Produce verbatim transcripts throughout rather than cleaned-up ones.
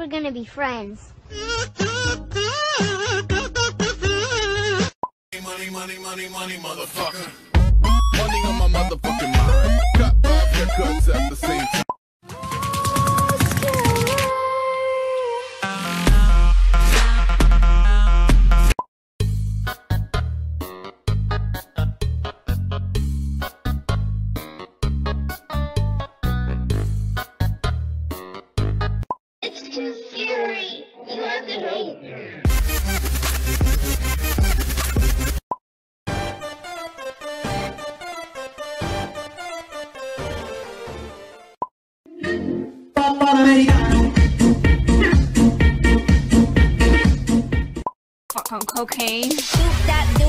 we're gonna be friends. Money, money, money, money, motherfucker. Money on my motherfucking mind. Cut off your cuts at the same time. Cocaine. Why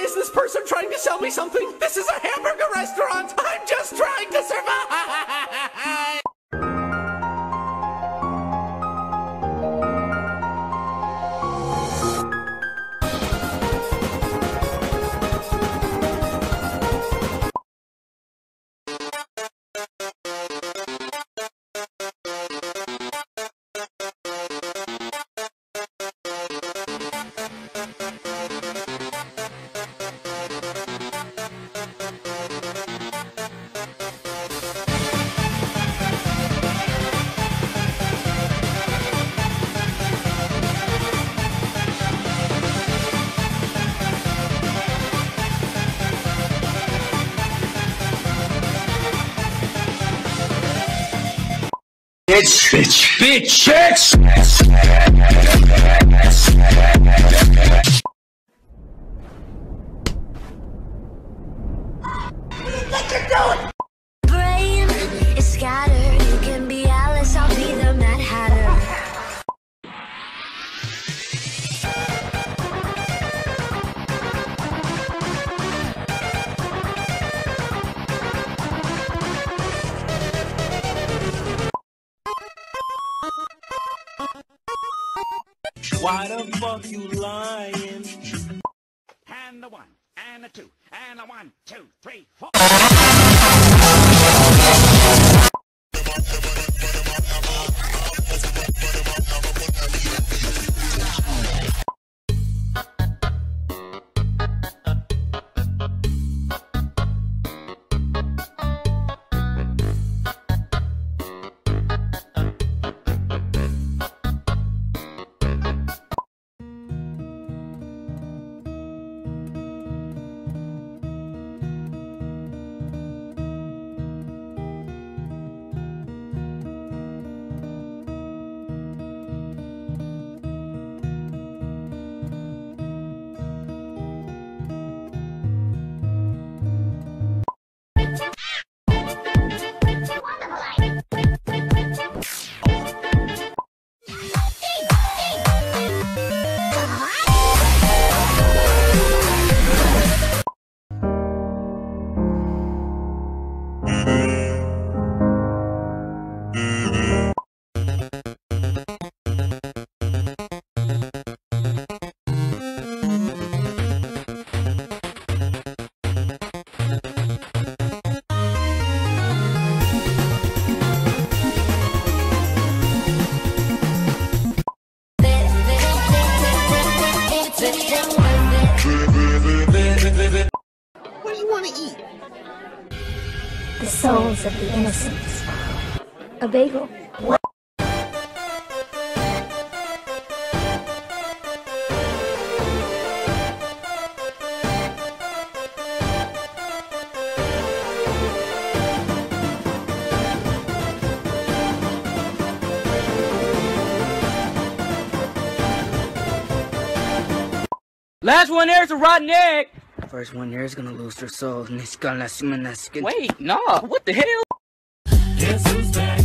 is this person trying to sell me something? This is a hamburger restaurant. I'm just trying to survive. Bitch, bitch, bitch, bitch. Why the fuck you lying? And the one, and the two, and the one, two, three, four. The souls of the innocents. A bagel. What? Last one there is a rotten egg. First one here is gonna lose their soul. Wait, nah, what the hell? Guess who's back?